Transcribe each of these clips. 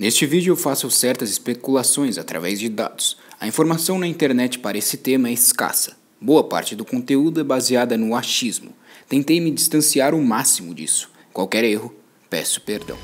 Neste vídeo eu faço certas especulações através de dados. A informação na internet para esse tema é escassa. Boa parte do conteúdo é baseada no achismo. Tentei me distanciar o máximo disso. Qualquer erro, peço perdão.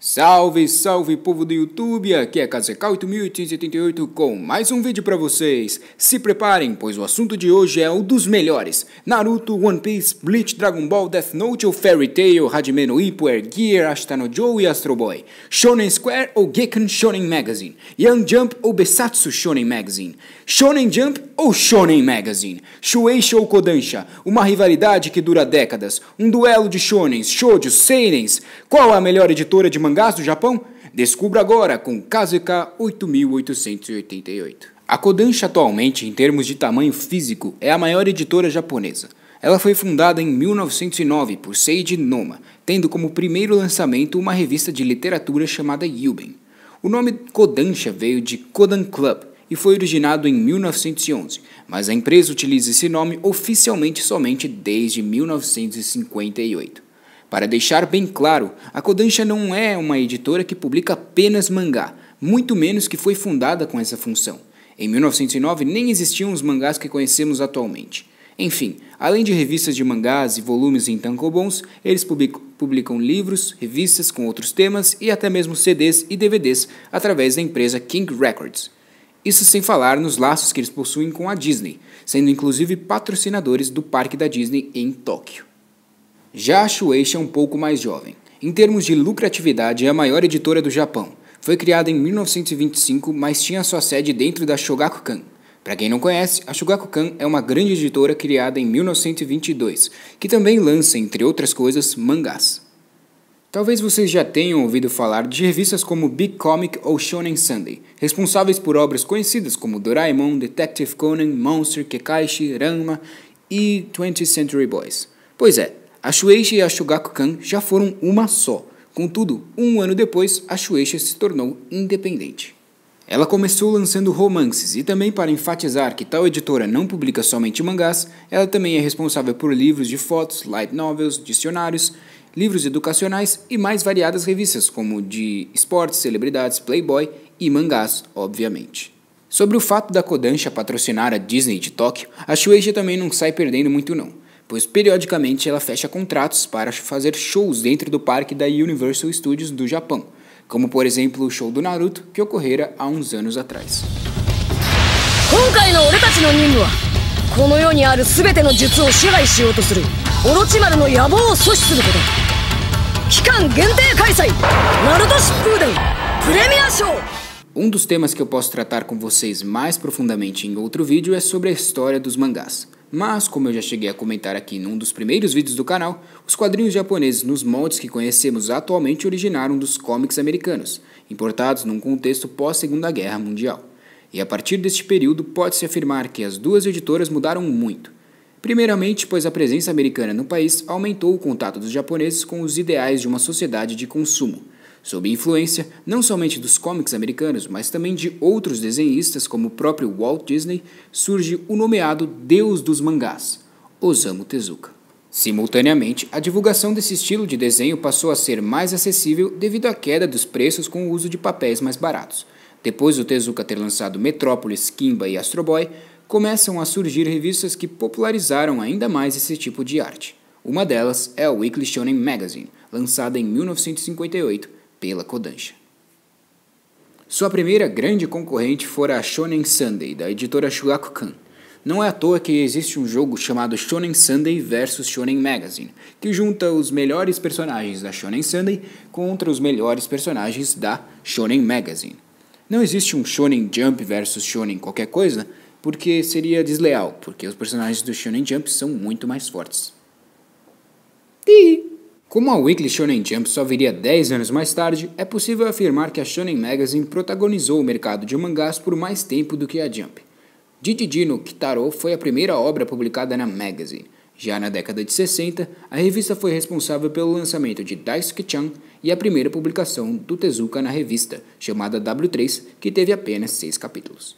Salve, salve povo do YouTube, aqui é Kazekau8888 com mais um vídeo pra vocês. Se preparem, pois o assunto de hoje é o dos melhores. Naruto, One Piece, Bleach, Dragon Ball, Death Note ou Fairy Tail, Hajime no Ippo, Air Gear, Ashita no Joe e Astro Boy. Shonen Square ou Gekken Shonen Magazine. Young Jump ou Besatsu Shonen Magazine. Shonen Jump ou Shonen Magazine. Shueisha ou Kodansha, uma rivalidade que dura décadas. Um duelo de shonens, shoujos, seinens. Qual a melhor editora de mangá do Japão? Descubra agora com Kazekau8888. A Kodansha atualmente, em termos de tamanho físico, é a maior editora japonesa. Ela foi fundada em 1909 por Seiji Noma, tendo como primeiro lançamento uma revista de literatura chamada Yuben. O nome Kodansha veio de Kodan Club e foi originado em 1911, mas a empresa utiliza esse nome oficialmente somente desde 1958. Para deixar bem claro, a Kodansha não é uma editora que publica apenas mangá, muito menos que foi fundada com essa função. Em 1909 nem existiam os mangás que conhecemos atualmente. Enfim, além de revistas de mangás e volumes em tankobons, eles publicam livros, revistas com outros temas e até mesmo CDs e DVDs através da empresa King Records. Isso sem falar nos laços que eles possuem com a Disney, sendo inclusive patrocinadores do parque da Disney em Tóquio. Já a Shueisha é um pouco mais jovem. Em termos de lucratividade, é a maior editora do Japão. Foi criada em 1925, mas tinha sua sede dentro da Shogakukan. Para quem não conhece, a Shogakukan é uma grande editora criada em 1922, que também lança, entre outras coisas, mangás. Talvez vocês já tenham ouvido falar de revistas como Big Comic ou Shonen Sunday, responsáveis por obras conhecidas como Doraemon, Detective Conan, Monster, Kekaishi, Ranma e 20th Century Boys. Pois é. A Shueisha e a Shogakukan já foram uma só. Contudo, um ano depois, a Shueisha se tornou independente. Ela começou lançando romances e também, para enfatizar que tal editora não publica somente mangás, ela também é responsável por livros de fotos, light novels, dicionários, livros educacionais e mais variadas revistas, como de esportes, celebridades, Playboy e mangás, obviamente. Sobre o fato da Kodansha patrocinar a Disney de Tóquio, a Shueisha também não sai perdendo muito não, pois periodicamente ela fecha contratos para fazer shows dentro do parque da Universal Studios do Japão, como por exemplo o show do Naruto, que ocorrera há uns anos atrás. Um dos temas que eu posso tratar com vocês mais profundamente em outro vídeo é sobre a história dos mangás. Mas, como eu já cheguei a comentar aqui num dos primeiros vídeos do canal, os quadrinhos japoneses nos moldes que conhecemos atualmente originaram dos cómics americanos, importados num contexto pós-Segunda Guerra Mundial. E a partir deste período, pode-se afirmar que as duas editoras mudaram muito. Primeiramente, pois a presença americana no país aumentou o contato dos japoneses com os ideais de uma sociedade de consumo, sob influência não somente dos cómics americanos, mas também de outros desenhistas como o próprio Walt Disney, surge o nomeado Deus dos Mangás, Osamu Tezuka. Simultaneamente, a divulgação desse estilo de desenho passou a ser mais acessível devido à queda dos preços com o uso de papéis mais baratos. Depois do Tezuka ter lançado Metrópolis, Kimba e Astro Boy, começam a surgir revistas que popularizaram ainda mais esse tipo de arte. Uma delas é a Weekly Shonen Magazine, lançada em 1958, pela Kodansha. Sua primeira grande concorrente fora a Shonen Sunday, da editora Shogakukan. Não é à toa que existe um jogo chamado Shonen Sunday vs Shonen Magazine, que junta os melhores personagens da Shonen Sunday contra os melhores personagens da Shonen Magazine. Não existe um Shonen Jump vs Shonen qualquer coisa, porque seria desleal, porque os personagens do Shonen Jump são muito mais fortes. Como a Weekly Shonen Jump só viria 10 anos mais tarde, é possível afirmar que a Shonen Magazine protagonizou o mercado de mangás por mais tempo do que a Jump. Gegege no Kitaro foi a primeira obra publicada na Magazine, Já na década de 60, a revista foi responsável pelo lançamento de Daisuke Chan e a primeira publicação do Tezuka na revista, chamada W3, que teve apenas 6 capítulos.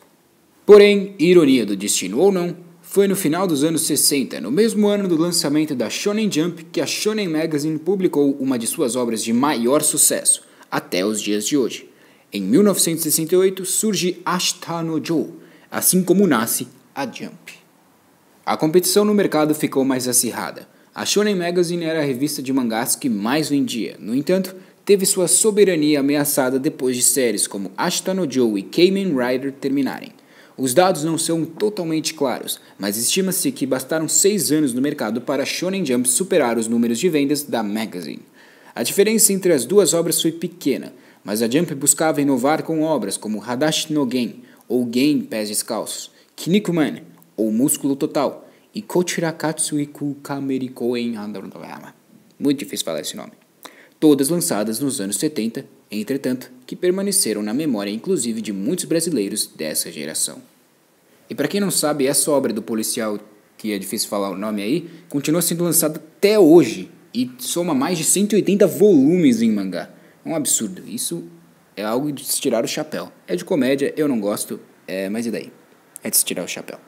Porém, ironia do destino ou não, foi no final dos anos 60, no mesmo ano do lançamento da Shonen Jump, que a Shonen Magazine publicou uma de suas obras de maior sucesso, até os dias de hoje. Em 1968, surge Ashita no Joe, assim como nasce a Jump. A competição no mercado ficou mais acirrada. A Shonen Magazine era a revista de mangás que mais vendia. No entanto, teve sua soberania ameaçada depois de séries como Ashita no Joe e Kamen Rider terminarem. Os dados não são totalmente claros, mas estima-se que bastaram 6 anos no mercado para a Shonen Jump superar os números de vendas da Magazine. A diferença entre as duas obras foi pequena, mas a Jump buscava inovar com obras como Hadashi no Gen, ou Gen Pés Descalços, Kinnikuman, ou Músculo Total, e Kochirakatsu iku Kamerikoen Andorodoyama. Muito difícil falar esse nome. Todas lançadas nos anos 70, entretanto, que permaneceram na memória inclusive de muitos brasileiros dessa geração. E para quem não sabe, essa obra do policial, que é difícil falar o nome aí, continua sendo lançada até hoje e soma mais de 180 volumes em mangá. É um absurdo, isso é algo de se tirar o chapéu. É de comédia, eu não gosto, mas e daí? É de se tirar o chapéu.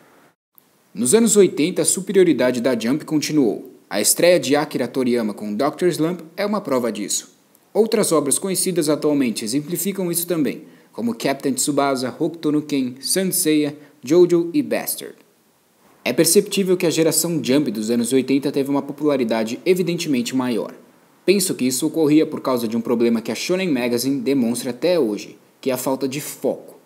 Nos anos 80, a superioridade da Jump continuou. A estreia de Akira Toriyama com Dr. Slump é uma prova disso. Outras obras conhecidas atualmente exemplificam isso também, como Captain Tsubasa, Hokuto no Ken, Sanseiya, Jojo e Bastard. É perceptível que a geração Jump dos anos 80 teve uma popularidade evidentemente maior. Penso que isso ocorria por causa de um problema que a Shonen Magazine demonstra até hoje, que é a falta de foco.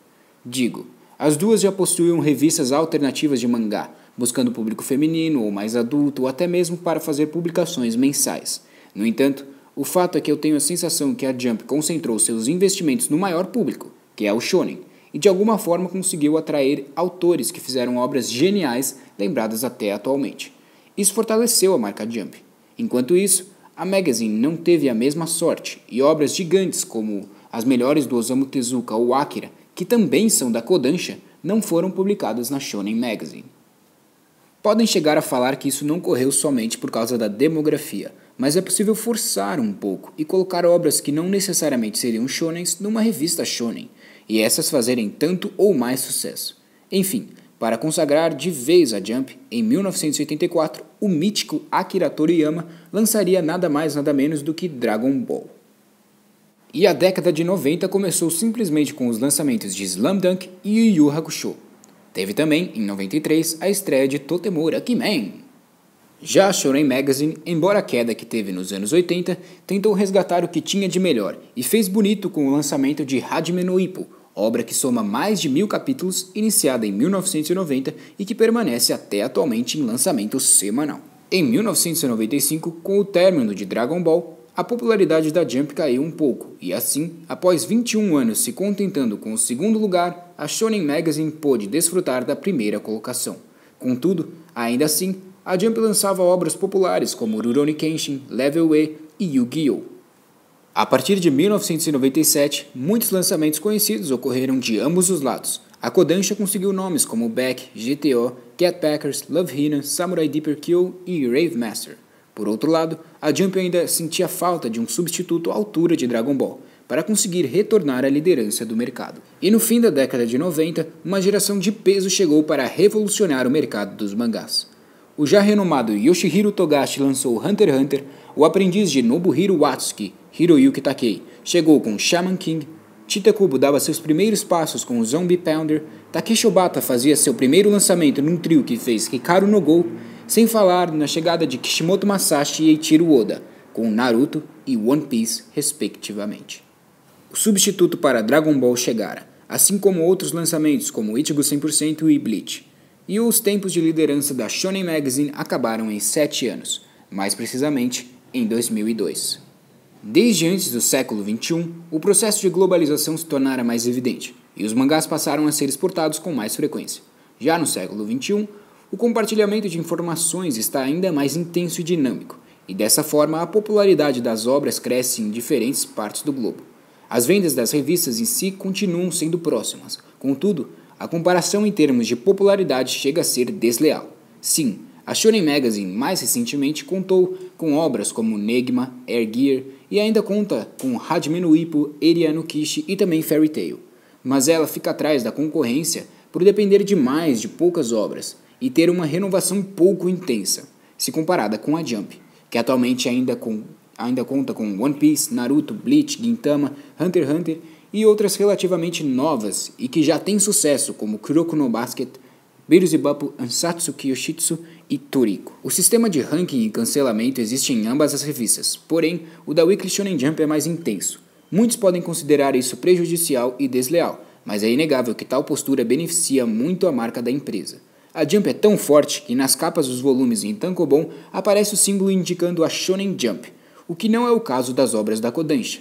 Digo, as duas já possuíam revistas alternativas de mangá, buscando público feminino ou mais adulto, ou até mesmo para fazer publicações mensais. No entanto, o fato é que eu tenho a sensação que a Jump concentrou seus investimentos no maior público, que é o shonen, e de alguma forma conseguiu atrair autores que fizeram obras geniais lembradas até atualmente. Isso fortaleceu a marca Jump. Enquanto isso, a Magazine não teve a mesma sorte, e obras gigantes como As Melhores do Osamu Tezuka ou Akira, que também são da Kodansha, não foram publicadas na Shonen Magazine. Podem chegar a falar que isso não ocorreu somente por causa da demografia, mas é possível forçar um pouco e colocar obras que não necessariamente seriam shonens numa revista shonen, e essas fazerem tanto ou mais sucesso. Enfim, para consagrar de vez a Jump, em 1984, o mítico Akira Toriyama lançaria nada mais nada menos do que Dragon Ball. E a década de 90 começou simplesmente com os lançamentos de Slam Dunk e Yu Yu Hakusho. Teve também, em 93, a estreia de Totemura Kimen. Já a Shonen Magazine, embora a queda que teve nos anos 80, tentou resgatar o que tinha de melhor e fez bonito com o lançamento de Hajime no Ippo, obra que soma mais de 1000 capítulos, iniciada em 1990 e que permanece até atualmente em lançamento semanal. Em 1995, com o término de Dragon Ball, a popularidade da Jump caiu um pouco e assim, após 21 anos se contentando com o segundo lugar, a Shonen Magazine pôde desfrutar da primeira colocação. Contudo, ainda assim, a Jump lançava obras populares como Rurouni Kenshin, Level E e Yu-Gi-Oh! A partir de 1997, muitos lançamentos conhecidos ocorreram de ambos os lados. A Kodansha conseguiu nomes como Beck, GTO, Cat Packers, Love Hina, Samurai Deeper Kill e Rave Master. Por outro lado, a Jump ainda sentia falta de um substituto à altura de Dragon Ball, para conseguir retornar à liderança do mercado. E no fim da década de 90, uma geração de peso chegou para revolucionar o mercado dos mangás. O já renomado Yoshihiro Togashi lançou Hunter x Hunter, o aprendiz de Nobuhiro Watsuki, Hiroyuki Takei, chegou com Shaman King, Chitakubo dava seus primeiros passos com o Zombie Pounder, Takeshi Obata fazia seu primeiro lançamento num trio que fez Hikaru no Go, sem falar na chegada de Kishimoto Masashi e Eiichiro Oda, com Naruto e One Piece, respectivamente. O substituto para Dragon Ball chegara, assim como outros lançamentos como Ichigo 100% e Bleach. E os tempos de liderança da Shonen Magazine acabaram em 7 anos, mais precisamente em 2002. Desde antes do século XXI, o processo de globalização se tornara mais evidente, e os mangás passaram a ser exportados com mais frequência. Já no século XXI, o compartilhamento de informações está ainda mais intenso e dinâmico, e dessa forma a popularidade das obras cresce em diferentes partes do globo. As vendas das revistas em si continuam sendo próximas, contudo, a comparação em termos de popularidade chega a ser desleal. Sim, A Shonen Magazine, mais recentemente, contou com obras como Negma, Air Gear e ainda conta com Hajime no Ippo, Eria no Kishi e também Fairy Tail. Mas ela fica atrás da concorrência por depender demais de poucas obras e ter uma renovação pouco intensa, se comparada com a Jump, que atualmente ainda conta com One Piece, Naruto, Bleach, Gintama, Hunter x Hunter e outras relativamente novas e que já têm sucesso, como Kuroko no Basket, Beelzebub, Ansatsu Kyoshitsu e Toriko. O sistema de ranking e cancelamento existe em ambas as revistas, porém, o da Weekly Shonen Jump é mais intenso. Muitos podem considerar isso prejudicial e desleal, mas é inegável que tal postura beneficia muito a marca da empresa. A Jump é tão forte que nas capas dos volumes em Tankobon aparece o símbolo indicando a Shonen Jump, o que não é o caso das obras da Kodansha.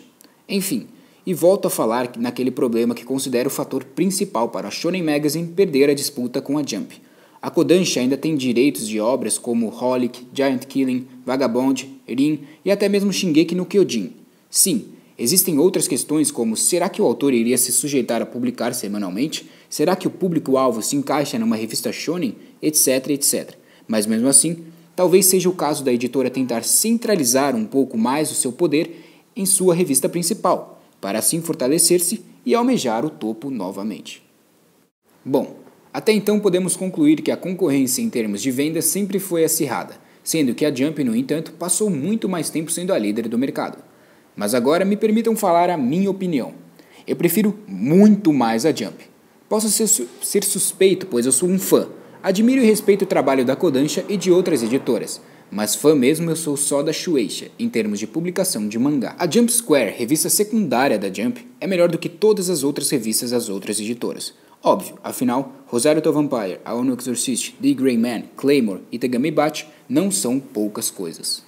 Enfim, e volto a falar naquele problema que considero o fator principal para a Shonen Magazine perder a disputa com a Jump. A Kodansha ainda tem direitos de obras como Holic, Giant Killing, Vagabond, Rin e até mesmo Shingeki no Kyojin. Sim, existem outras questões como: será que o autor iria se sujeitar a publicar semanalmente? Será que o público-alvo se encaixa numa revista shonen? Etc, etc. Mas mesmo assim, talvez seja o caso da editora tentar centralizar um pouco mais o seu poder em sua revista principal, para assim fortalecer-se e almejar o topo novamente. Bom, até então podemos concluir que a concorrência em termos de vendas sempre foi acirrada, sendo que a Jump, no entanto, passou muito mais tempo sendo a líder do mercado. Mas agora me permitam falar a minha opinião. Eu prefiro muito mais a Jump. Posso ser suspeito, pois eu sou um fã. Admiro e respeito o trabalho da Kodansha e de outras editoras, mas fã mesmo eu sou só da Shueisha, em termos de publicação de mangá. A Jump Square, revista secundária da Jump, é melhor do que todas as outras revistas das outras editoras. Óbvio, afinal, Rosario to Vampire, A Ono Exorcist, The Grey Man, Claymore e Tegami Bachi não são poucas coisas.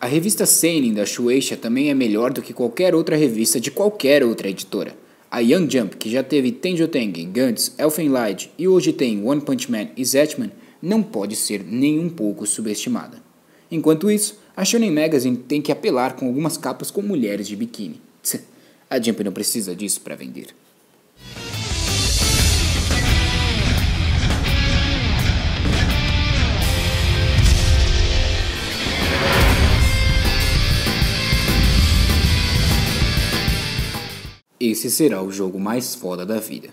A revista Seinen da Shueisha também é melhor do que qualquer outra revista de qualquer outra editora. A Young Jump, que já teve Tenjo Tengen, Gantz, Elfen Lied e hoje tem One Punch Man e Zetman, não pode ser nem um pouco subestimada. Enquanto isso, a Shonen Magazine tem que apelar com algumas capas com mulheres de biquíni. A Jump não precisa disso para vender. Esse será o jogo mais foda da vida.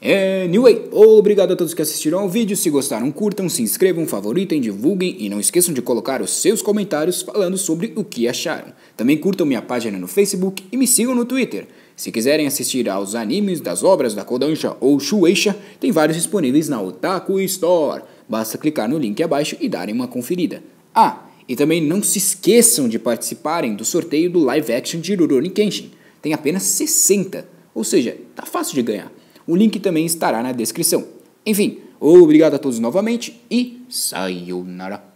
Anyway, obrigado a todos que assistiram ao vídeo. Se gostaram, curtam, se inscrevam, favoritem, divulguem e não esqueçam de colocar os seus comentários falando sobre o que acharam. Também curtam minha página no Facebook e me sigam no Twitter. Se quiserem assistir aos animes das obras da Kodansha ou Shueisha, tem vários disponíveis na Otaku Store. Basta clicar no link abaixo e darem uma conferida. Ah, e também não se esqueçam de participarem do sorteio do live action de Rurouni Kenshin. Tem apenas 60, ou seja, tá fácil de ganhar. O link também estará na descrição. Enfim, obrigado a todos novamente e sayonara.